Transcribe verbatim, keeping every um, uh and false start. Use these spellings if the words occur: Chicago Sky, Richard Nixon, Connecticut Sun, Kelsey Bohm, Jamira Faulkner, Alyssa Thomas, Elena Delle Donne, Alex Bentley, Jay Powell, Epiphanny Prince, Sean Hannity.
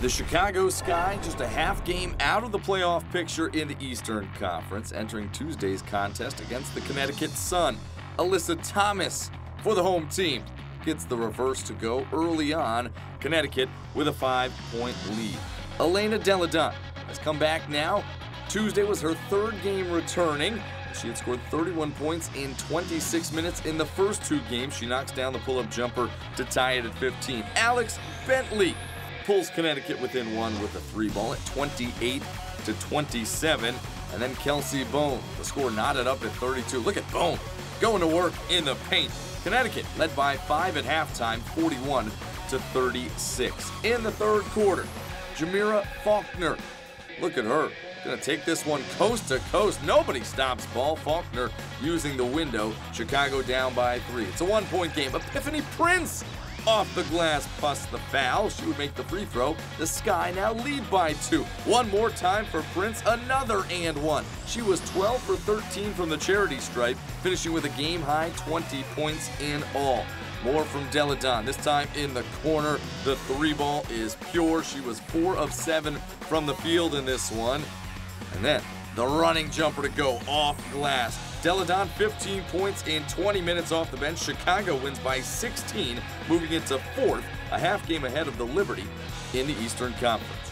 The Chicago Sky just a half game out of the playoff picture in the Eastern Conference, entering Tuesday's contest against the Connecticut Sun. Alyssa Thomas for the home team gets the reverse to go early on. Connecticut with a five-point lead. Elena Delle Donne has come back now. Tuesday was her third game returning. She had scored thirty-one points in twenty-six minutes in the first two games. She knocks down the pull-up jumper to tie it at fifteen. Alex Bentley pulls Connecticut within one with a three ball at twenty-eight to twenty-seven. And then Kelsey Bohm, the score knotted up at thirty-two. Look at Bohm going to work in the paint. Connecticut led by five at halftime, forty-one to thirty-six. In the third quarter, Jamira Faulkner, look at her, gonna take this one coast to coast. Nobody stops ball. Faulkner using the window. Chicago down by three. It's a one-point game. Epiphanny Prince off the glass, plus the foul. She would make the free throw. The Sky now lead by two. One more time for Prince, another and one. She was twelve for thirteen from the charity stripe, finishing with a game-high twenty points in all. More from Delle Donne, this time in the corner. The three ball is pure. She was four of seven from the field in this one. And then the running jumper to go off glass. Delle Donne, fifteen points in twenty minutes off the bench. Chicago wins by sixteen, moving into fourth, a half game ahead of the Liberty in the Eastern Conference.